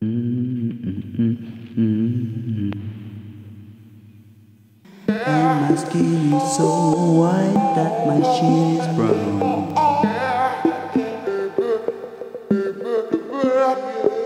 And my skin is so white that my skin is brown.